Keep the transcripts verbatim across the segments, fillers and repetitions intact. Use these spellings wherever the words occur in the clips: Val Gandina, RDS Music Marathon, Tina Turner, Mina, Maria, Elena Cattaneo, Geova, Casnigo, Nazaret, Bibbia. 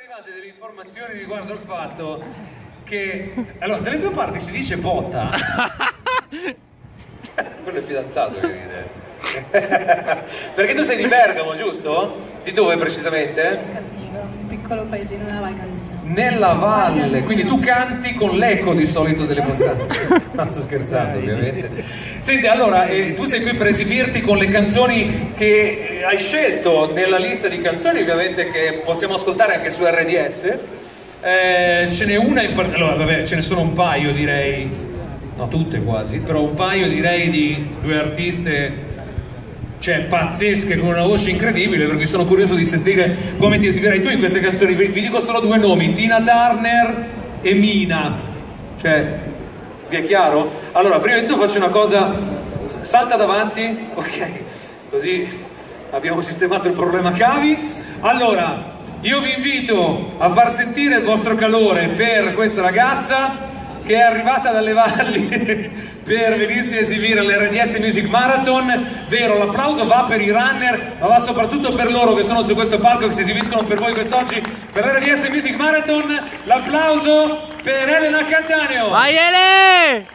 arrivate delle informazioni riguardo al fatto che, allora, dalle due parti si dice botta. Quello è fidanzato che ride. Perché tu sei di Bergamo, giusto? Di dove precisamente? Casnigo, un piccolo paesino nella Val Gandina. Nella valle, quindi tu canti con l'eco di solito delle montagne. Non sto scherzando, ovviamente. Senti, allora, eh, tu sei qui per esibirti con le canzoni che hai scelto nella lista di canzoni, ovviamente, che possiamo ascoltare anche su R D S. Eh, ce n'è una in par- allora, vabbè, ce ne sono un paio, direi, no, tutte quasi, però un paio, direi, di due artiste, cioè, pazzesche, con una voce incredibile, perché sono curioso di sentire come ti esibirai tu in queste canzoni. Vi, vi dico solo due nomi: Tina Turner e Mina. Cioè, vi è chiaro? Allora, prima di tutto faccio una cosa, salta davanti, ok? Così abbiamo sistemato il problema cavi. Allora, io vi invito a far sentire il vostro calore per questa ragazza che è arrivata dalle valli per venirsi a esibire all'R D S Music Marathon. Vero, l'applauso va per i runner, ma va soprattutto per loro che sono su questo palco e che si esibiscono per voi quest'oggi per l'R D S Music Marathon. L'applauso per Elena Cattaneo. Vai Ele!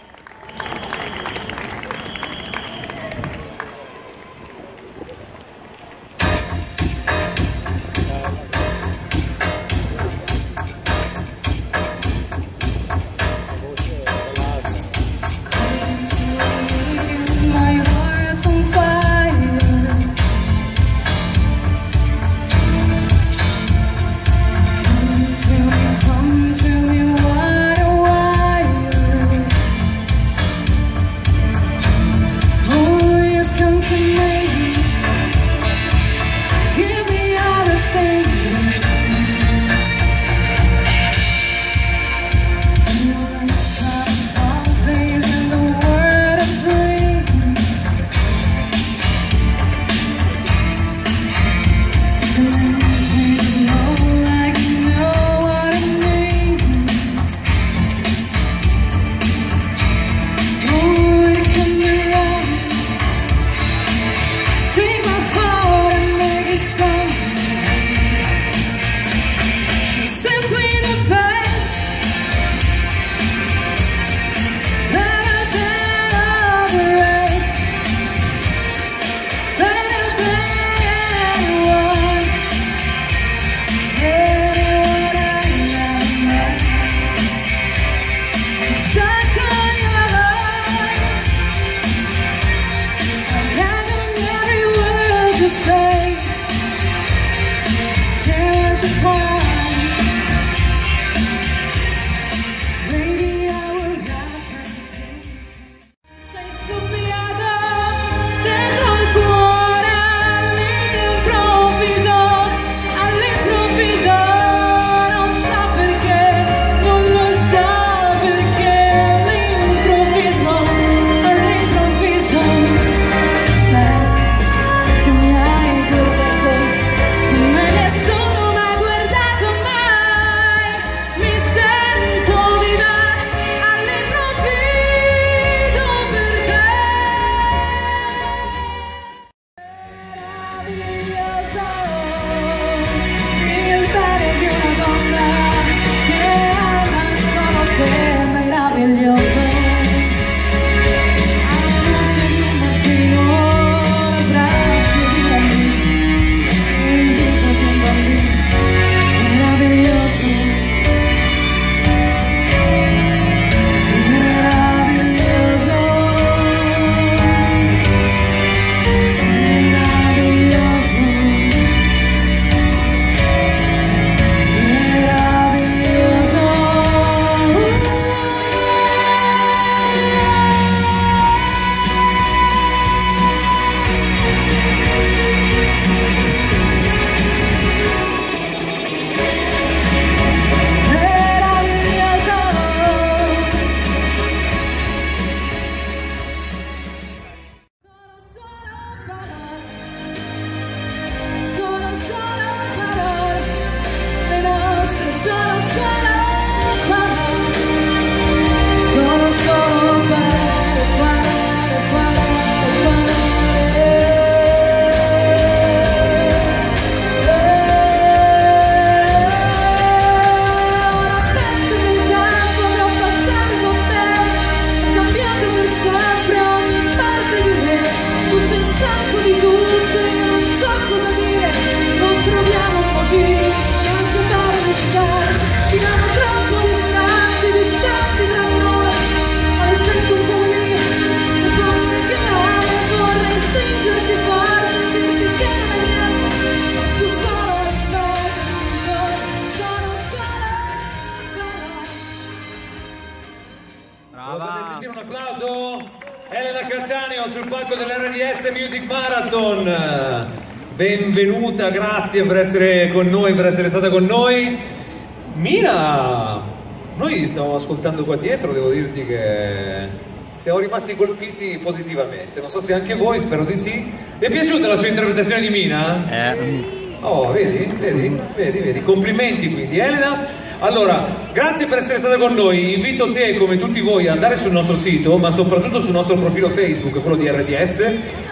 applauso Elena Cattaneo sul palco dell'R D S Music Marathon. Benvenuta, grazie per essere con noi, per essere stata con noi. Mina, noi stavamo ascoltando qua dietro, devo dirti che siamo rimasti colpiti positivamente. Non so se anche voi, spero di sì. Vi è piaciuta la sua interpretazione di Mina? Eh... Oh, vedi, vedi, vedi, vedi, complimenti quindi Elena. Allora, grazie per essere stata con noi, invito te come tutti voi ad andare sul nostro sito, ma soprattutto sul nostro profilo Facebook, quello di R D S,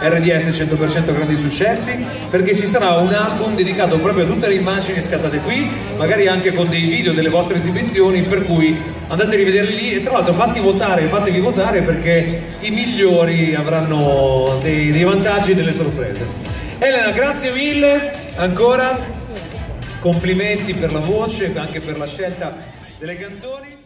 R D S cento per cento grandi successi, perché ci sarà un album dedicato proprio a tutte le immagini scattate qui, magari anche con dei video delle vostre esibizioni, per cui andate a rivederli lì e tra l'altro fatti votare, fatevi votare perché i migliori avranno dei, dei vantaggi e delle sorprese. Elena, grazie mille ancora, complimenti per la voce e anche per la scelta delle canzoni.